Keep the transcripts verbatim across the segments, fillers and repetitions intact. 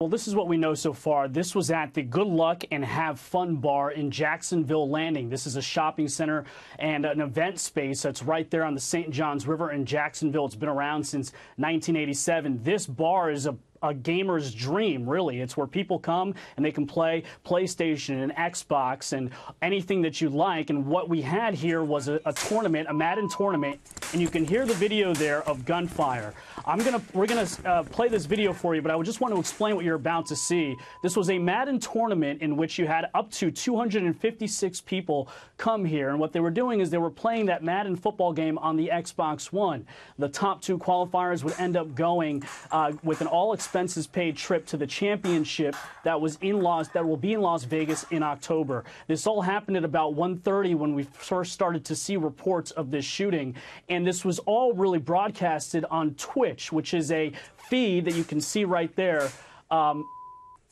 Well, this is what we know so far. This was at the Good Luck and Have Fun Bar in Jacksonville Landing. This is a shopping center and an event space that's right there on the Saint John's River in Jacksonville. It's been around since nineteen eighty-seven. This bar is a a gamer's dream, really. It's where people come and they can play PlayStation and Xbox and anything that you like. And what we had here was a, a tournament, a Madden tournament, and you can hear the video there of gunfire. I'm gonna, we're gonna uh, play this video for you, but I would just want to explain what you're about to see. This was a Madden tournament in which you had up to two hundred fifty-six people come here, and what they were doing is they were playing that Madden football game on the Xbox One. The top two qualifiers would end up going uh, with an all-expenses expenses paid trip to the championship that was in Las that will be in Las Vegas in October. This all happened at about one thirty when we first started to see reports of this shooting, and this was all really broadcasted on Twitch, which is a feed that you can see right there, um,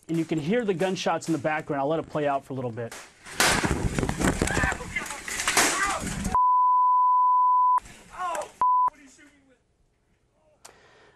and you can hear the gunshots in the background. I'll let it play out for a little bit.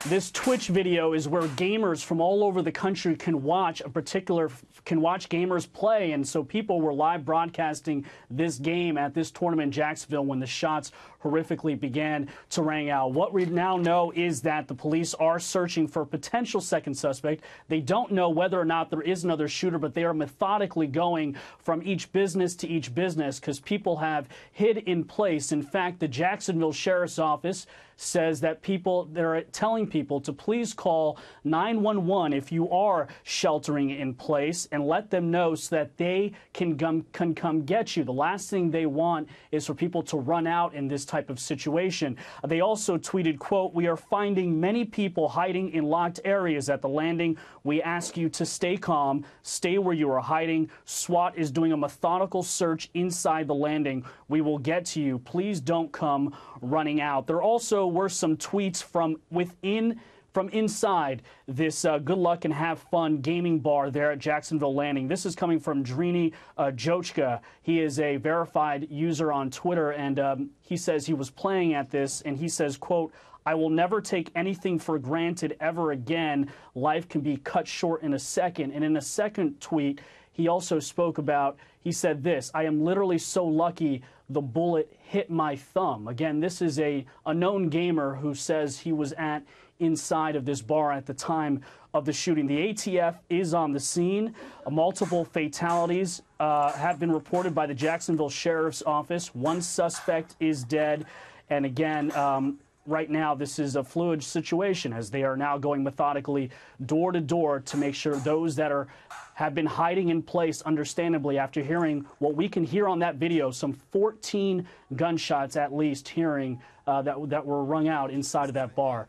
This Twitch video is where gamers from all over the country can watch a particular, can watch gamers play, and so people were live broadcasting this game at this tournament in Jacksonville when the shots horrifically began to ring out. What we now know is that the police are searching for a potential second suspect. They don't know whether or not there is another shooter, but they are methodically going from each business to each business because people have hid in place. In fact, the Jacksonville Sheriff's Office says that people, they're telling people to please call nine one one if you are sheltering in place and let them know so that they can come, can come get you. The last thing they want is for people to run out in this type of situation. They also tweeted, quote, "We are finding many people hiding in locked areas at the landing. We ask you to stay calm, stay where you are hiding. SWAT is doing a methodical search inside the landing. We will get to you. Please don't come running out." They're also were some tweets from within, from inside this uh, Good Luck and Have Fun gaming bar there at Jacksonville Landing. This is coming from Drini uh, Jochka. He is a verified user on Twitter, and um, he says he was playing at this, and he says, quote, "I will never take anything for granted ever again. Life can be cut short in a second." And in a second tweet, he also spoke about, he said this, "I am literally so lucky the bullet hit my thumb." Again, this is a, a known gamer who says he was at inside of this bar at the time of the shooting. The A T F is on the scene. Multiple fatalities uh, have been reported by the Jacksonville Sheriff's Office. One suspect is dead. And again, um, right now, this is a fluid situation as they are now going methodically door to door to make sure those that are have been hiding in place, understandably, after hearing what we can hear on that video, some fourteen gunshots at least hearing uh, that, that were rung out inside of that bar.